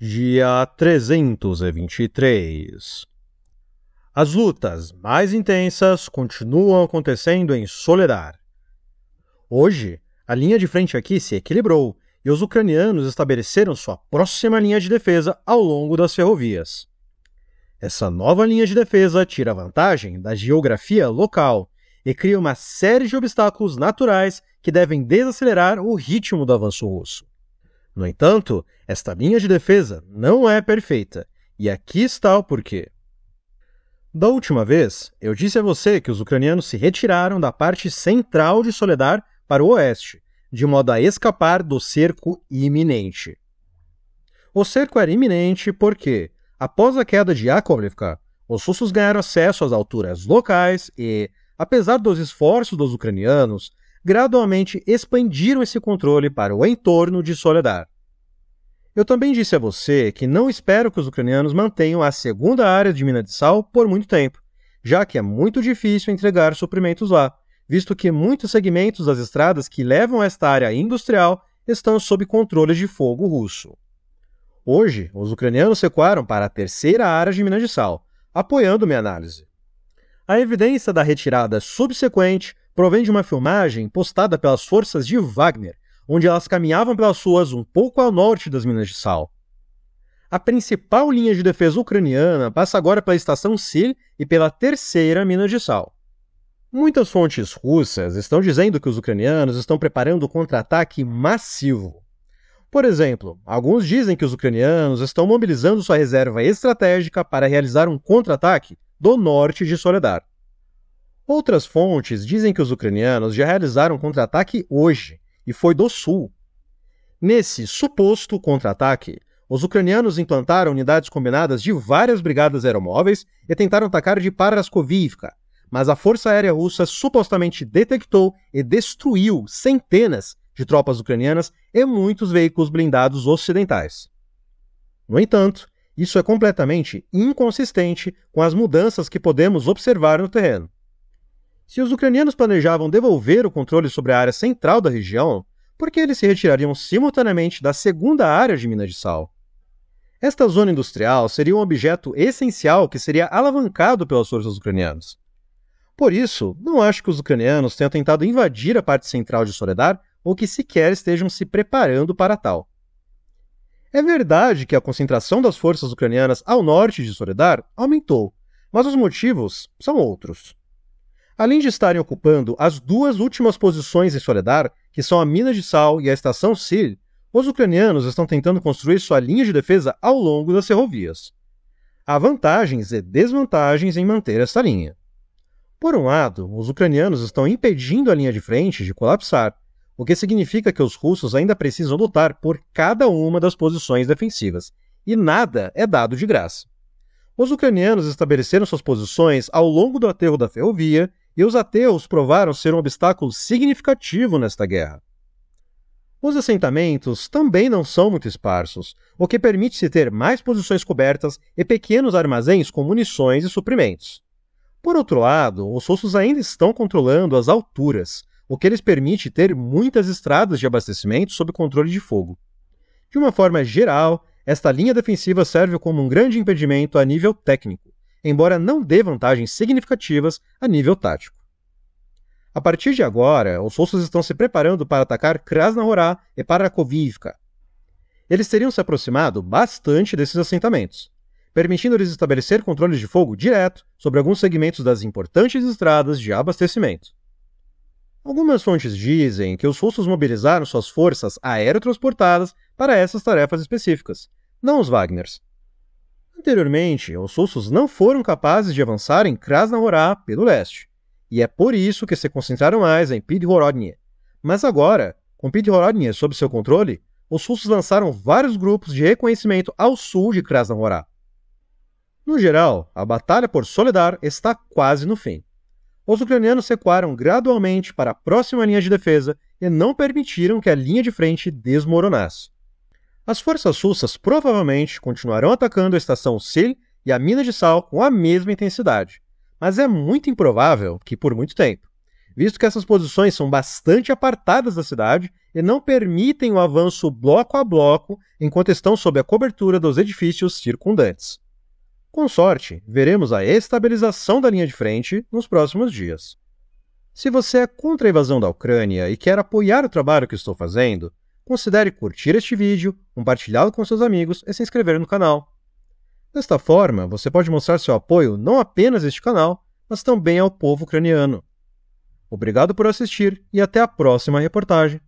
dia 323. As lutas mais intensas continuam acontecendo em Soledar. Hoje, a linha de frente aqui se equilibrou e os ucranianos estabeleceram sua próxima linha de defesa ao longo das ferrovias. Essa nova linha de defesa tira vantagem da geografia local e cria uma série de obstáculos naturais que devem desacelerar o ritmo do avanço russo. No entanto, esta linha de defesa não é perfeita, e aqui está o porquê. Da última vez, eu disse a você que os ucranianos se retiraram da parte central de Soledar para o oeste, de modo a escapar do cerco iminente. O cerco era iminente porque, após a queda de Yakovlivka, os russos ganharam acesso às alturas locais e, apesar dos esforços dos ucranianos, gradualmente expandiram esse controle para o entorno de Soledar. Eu também disse a você que não espero que os ucranianos mantenham a segunda área de mina de sal por muito tempo, já que é muito difícil entregar suprimentos lá, visto que muitos segmentos das estradas que levam a esta área industrial estão sob controle de fogo russo. Hoje, os ucranianos recuaram para a terceira área de mina de sal, apoiando minha análise. A evidência da retirada subsequente provém de uma filmagem postada pelas forças de Wagner, onde elas caminhavam pelas ruas um pouco ao norte das minas de sal. A principal linha de defesa ucraniana passa agora pela estação Sil e pela terceira mina de sal. Muitas fontes russas estão dizendo que os ucranianos estão preparando um contra-ataque massivo. Por exemplo, alguns dizem que os ucranianos estão mobilizando sua reserva estratégica para realizar um contra-ataque do norte de Soledar. Outras fontes dizem que os ucranianos já realizaram um contra-ataque hoje, e foi do sul. Nesse suposto contra-ataque, os ucranianos implantaram unidades combinadas de várias brigadas aeromóveis e tentaram atacar de Paraskoviivka, mas a Força Aérea Russa supostamente detectou e destruiu centenas de tropas ucranianas e muitos veículos blindados ocidentais. No entanto, isso é completamente inconsistente com as mudanças que podemos observar no terreno. Se os ucranianos planejavam devolver o controle sobre a área central da região, por que eles se retirariam simultaneamente da segunda área de mina de sal? Esta zona industrial seria um objeto essencial que seria alavancado pelas forças ucranianas. Por isso, não acho que os ucranianos tenham tentado invadir a parte central de Soledar ou que sequer estejam se preparando para tal. É verdade que a concentração das forças ucranianas ao norte de Soledar aumentou, mas os motivos são outros. Além de estarem ocupando as duas últimas posições em Soledar, que são a mina de sal e a estação Sil, os ucranianos estão tentando construir sua linha de defesa ao longo das ferrovias. Há vantagens e desvantagens em manter essa linha. Por um lado, os ucranianos estão impedindo a linha de frente de colapsar, o que significa que os russos ainda precisam lutar por cada uma das posições defensivas, e nada é dado de graça. Os ucranianos estabeleceram suas posições ao longo do aterro da ferrovia, e os aterros provaram ser um obstáculo significativo nesta guerra. Os assentamentos também não são muito esparsos, o que permite-se ter mais posições cobertas e pequenos armazéns com munições e suprimentos. Por outro lado, os russos ainda estão controlando as alturas, o que lhes permite ter muitas estradas de abastecimento sob controle de fogo. De uma forma geral, esta linha defensiva serve como um grande impedimento a nível técnico, embora não dê vantagens significativas a nível tático. A partir de agora, os russos estão se preparando para atacar Krasna Hora e Paraskoviivka. Eles teriam se aproximado bastante desses assentamentos, permitindo-lhes estabelecer controles de fogo direto sobre alguns segmentos das importantes estradas de abastecimento. Algumas fontes dizem que os russos mobilizaram suas forças aerotransportadas para essas tarefas específicas, não os Wagners. Anteriormente, os russos não foram capazes de avançar em Krasna Hora pelo leste, e é por isso que se concentraram mais em Pidhorodnie. Mas agora, com Pidhorodnie sob seu controle, os russos lançaram vários grupos de reconhecimento ao sul de Krasna Hora. No geral, a batalha por Soledar está quase no fim. Os ucranianos recuaram gradualmente para a próxima linha de defesa e não permitiram que a linha de frente desmoronasse. As forças russas provavelmente continuarão atacando a estação Sil e a mina de sal com a mesma intensidade, mas é muito improvável que por muito tempo, visto que essas posições são bastante apartadas da cidade e não permitem o avanço bloco a bloco enquanto estão sob a cobertura dos edifícios circundantes. Com sorte, veremos a estabilização da linha de frente nos próximos dias. Se você é contra a invasão da Ucrânia e quer apoiar o trabalho que estou fazendo, considere curtir este vídeo, compartilhá-lo com seus amigos e se inscrever no canal. Desta forma, você pode mostrar seu apoio não apenas a este canal, mas também ao povo ucraniano. Obrigado por assistir e até a próxima reportagem.